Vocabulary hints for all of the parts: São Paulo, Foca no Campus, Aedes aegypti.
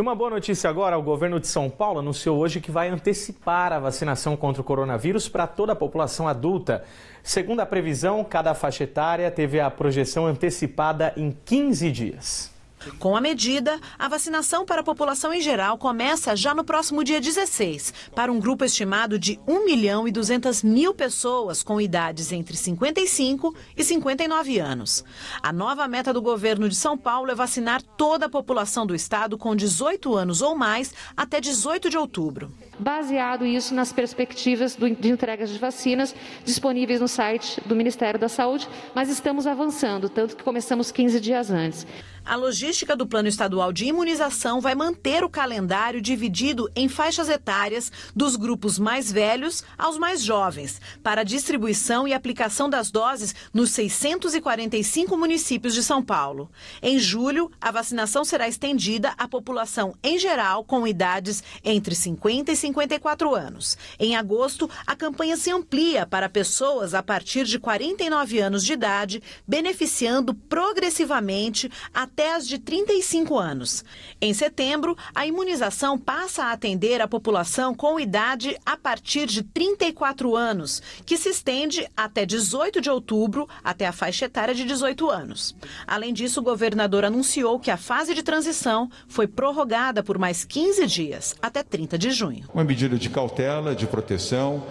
E uma boa notícia agora, o governo de São Paulo anunciou hoje que vai antecipar a vacinação contra o coronavírus para toda a população adulta. Segundo a previsão, cada faixa etária teve a projeção antecipada em 15 dias. Com a medida, a vacinação para a população em geral começa já no próximo dia 16, para um grupo estimado de 1.200.000 pessoas com idades entre 55 e 59 anos. A nova meta do governo de São Paulo é vacinar toda a população do estado com 18 anos ou mais até 18 de outubro. Baseado isso nas perspectivas de entregas de vacinas disponíveis no site do Ministério da Saúde, mas estamos avançando, tanto que começamos 15 dias antes. A logística do Plano Estadual de Imunização vai manter o calendário dividido em faixas etárias dos grupos mais velhos aos mais jovens, para a distribuição e aplicação das doses nos 645 municípios de São Paulo. Em julho, a vacinação será estendida à população em geral com idades entre 50 e 54 anos. Em agosto, a campanha se amplia para pessoas a partir de 49 anos de idade, beneficiando progressivamente até as de 35 anos. Em setembro, a imunização passa a atender a população com idade a partir de 34 anos, que se estende até 18 de outubro, até a faixa etária de 18 anos. Além disso, o governador anunciou que a fase de transição foi prorrogada por mais 15 dias, até 30 de junho. Uma medida de cautela, de proteção,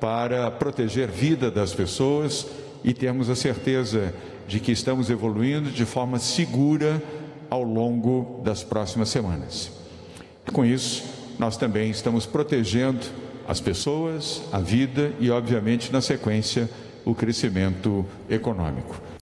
para proteger a vida das pessoas e termos a certeza de que estamos evoluindo de forma segura ao longo das próximas semanas. E com isso, nós também estamos protegendo as pessoas, a vida e, obviamente, na sequência, o crescimento econômico.